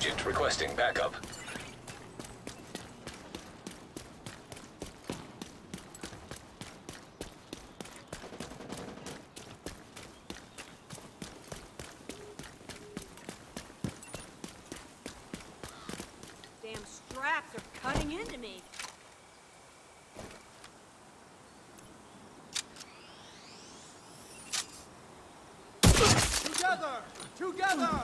Agent requesting backup. Damn straps are cutting into me. Together! Together!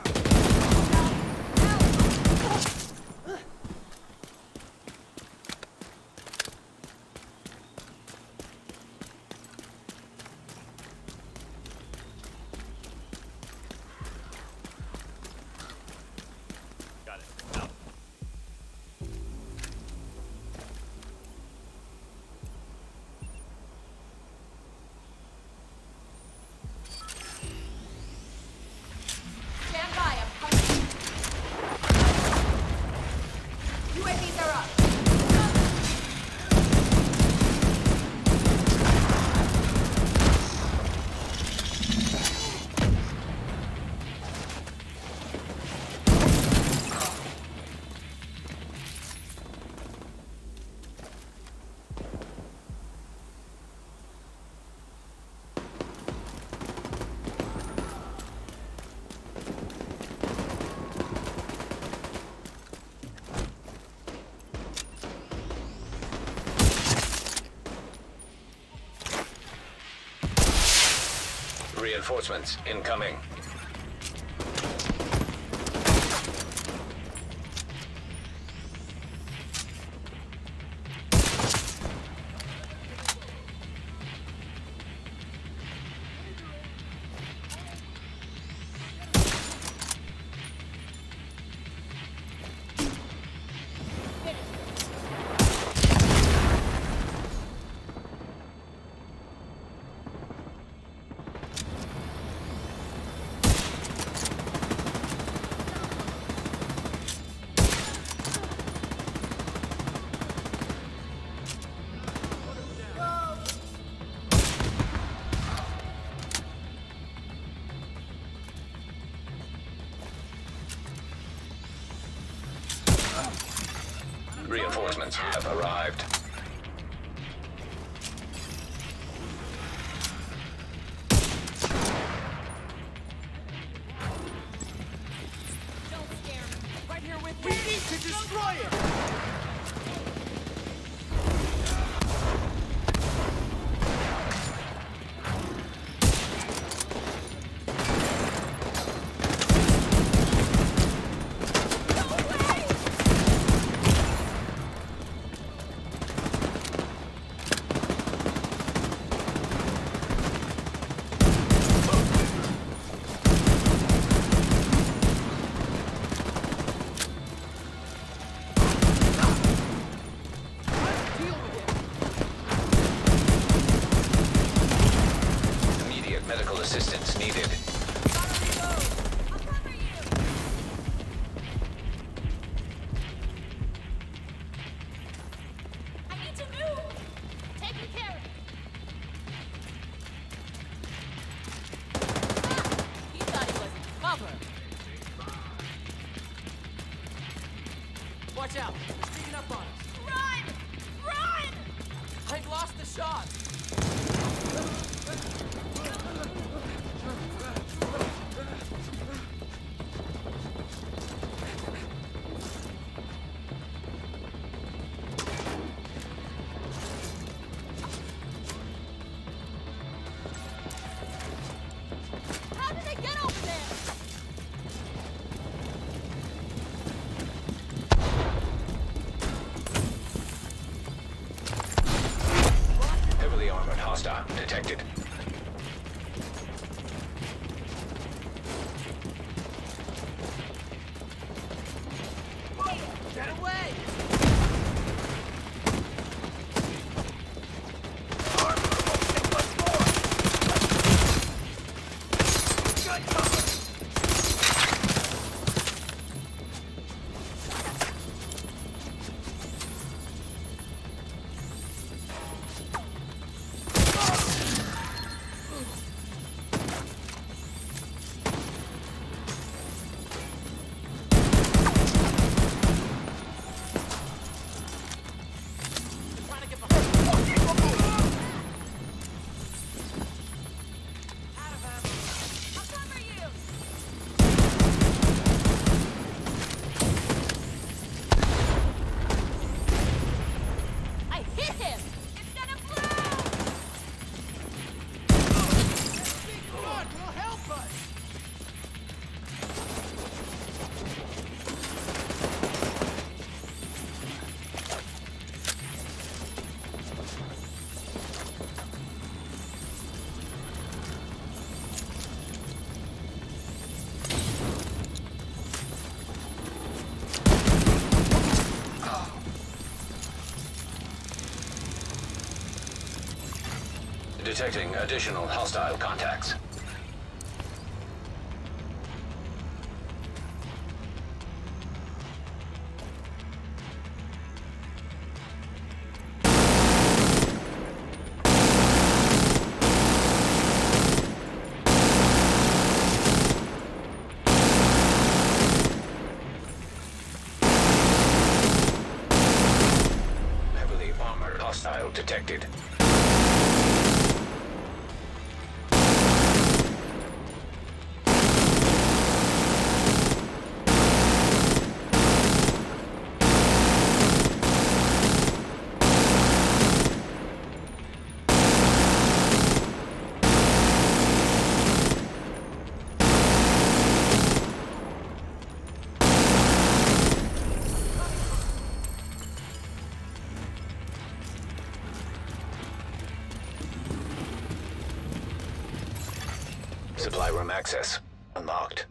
Reinforcements incoming. Reinforcements have arrived. Don't scare me. Right here with me. We need to destroy it! Assistance needed. Detected. Get away! Detecting additional hostile contacts. Hostile detected. Supply room access unlocked.